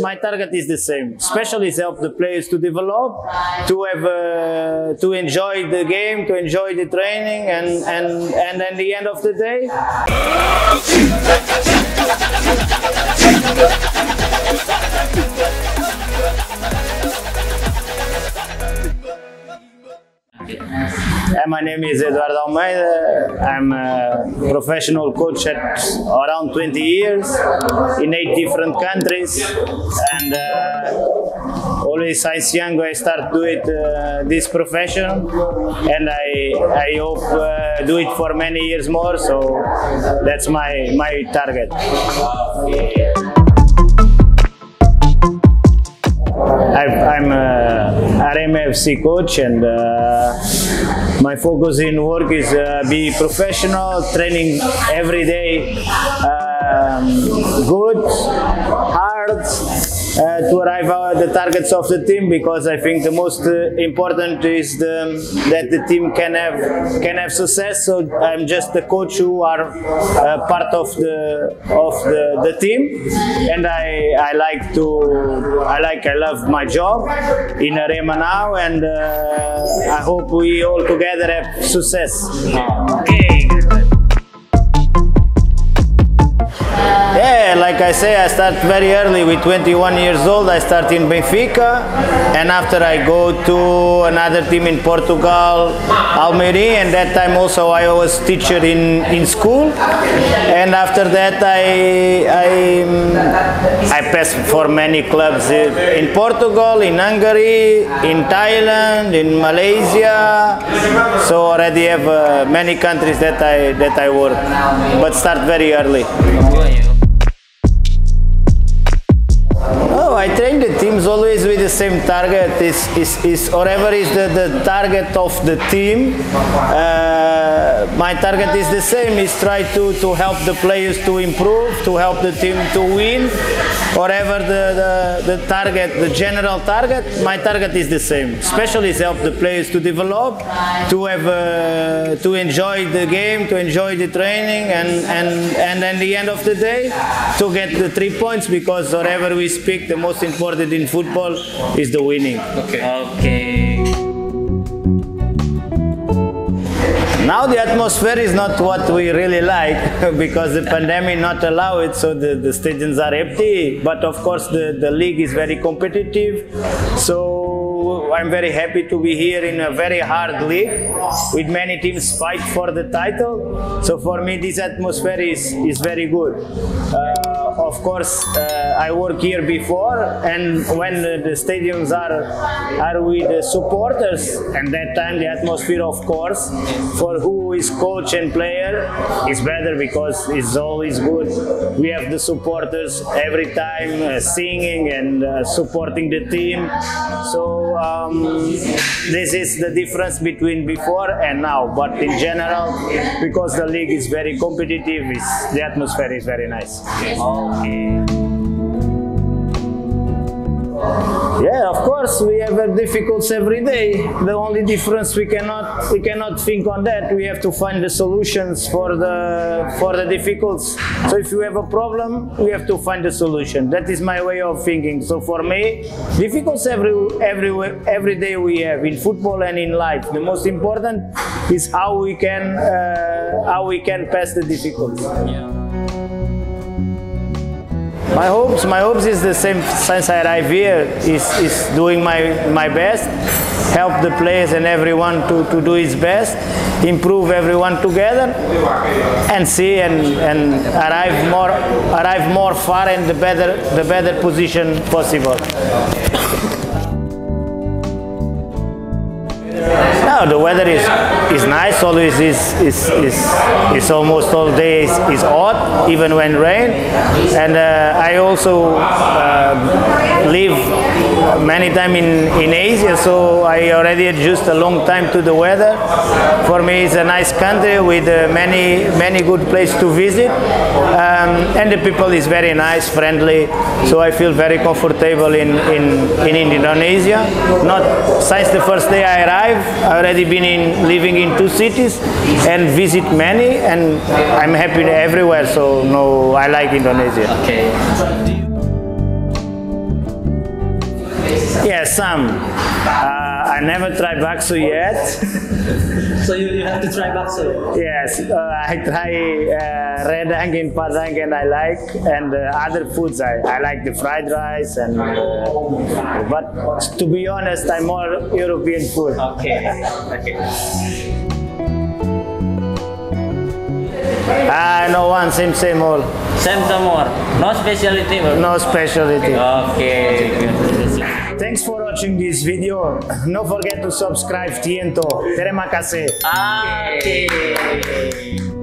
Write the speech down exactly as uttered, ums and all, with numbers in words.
My target is the same, especially help the players to develop, to have, uh, to enjoy the game, to enjoy the training, and and and at the end of the day. And my name is Eduardo Almeida. I'm a professional coach at around twenty years in eight different countries, and uh, always since young I start to it uh, this profession, and I I hope uh, do it for many years more. So that's my my target. I've, I'm a R M F C coach, and Uh, my focus in work is uh, be professional, training every day, um, good, hard, uh, to arrive at the targets of the team, because I think the most uh, important is the, that the team can have can have success. So I'm just the coach who are uh, part of the of the, the team, and I I like to I like I love my job in Arema now, and uh, I hope we all together have success. Okay. Yeah, like I say, I start very early. With twenty-one years old, I start in Benfica, and after I go to another team in Portugal, Almeria, and that time also I was teacher in in school. And after that, I I I passed for many clubs in Portugal, in Hungary, in Thailand, in Malaysia. So already have uh, many countries that I that I work, but start very early. I train the teams always with the same target. Is is is whatever is the, the target of the team. Uh, my target is the same. Is try to to help the players to improve, to help the team to win. Whatever the, the the target, the general target, my target is the same. Especially help the players to develop, to have, uh, to enjoy the game, to enjoy the training, and and and at the end of the day, to get the three points, because whatever we speak, the most important in football is the winning. Okay. Okay. Now the atmosphere is not what we really like, because the pandemic not allow it, so the, the stadiums are empty. But of course the, the league is very competitive, so I'm very happy to be here in a very hard league, with many teams fight for the title. So for me this atmosphere is, is very good. Uh, Of course, uh, I work here before, and when the, the stadiums are are with the supporters, and that time the atmosphere, of course, for who is coach and player, is better, because it's always good. We have the supporters every time uh, singing and uh, supporting the team. So um, this is the difference between before and now. But in general, because the league is very competitive, it's, the atmosphere is very nice. Yeah, of course we have our difficulties every day. The only difference we cannot we cannot think on that. We have to find the solutions for the for the difficulties. So if you have a problem, we have to find a solution. That is my way of thinking. So for me, difficulties every every every day we have in football and in life. The most important is how we can uh, how we can pass the difficulties. Yeah. My hopes, my hopes is the same since I arrived here, is, is doing my, my best, help the players and everyone to, to do his best, improve everyone together, and see and, and arrive more arrive more far and the better the better position possible. No, the weather is is nice. Always is is is it's almost all day is, is hot, even when rain. And uh, I also uh, live many time in in Asia, so I already adjust a long time to the weather. For me, it's a nice country with uh, many many good places to visit, um, and the people is very nice, friendly. So I feel very comfortable in in in Indonesia. Not since the first day I arrived. I already been in living in two cities and visit many, and I'm happy everywhere. So no, I like Indonesia. Okay. Yeah, some. Uh, I never tried bakso yet. So you, you have to try bakso? Yes, uh, I try uh, redang in padang and I like, and uh, other foods I, I like the fried rice and uh, but to be honest I'm more European food. Okay. Okay. Ah, no one, same, same all. Same, same all. No specialty? No specialty. Okay. Thanks for watching this video. Don't forget to subscribe, Tiento. Terima kasih. Okay.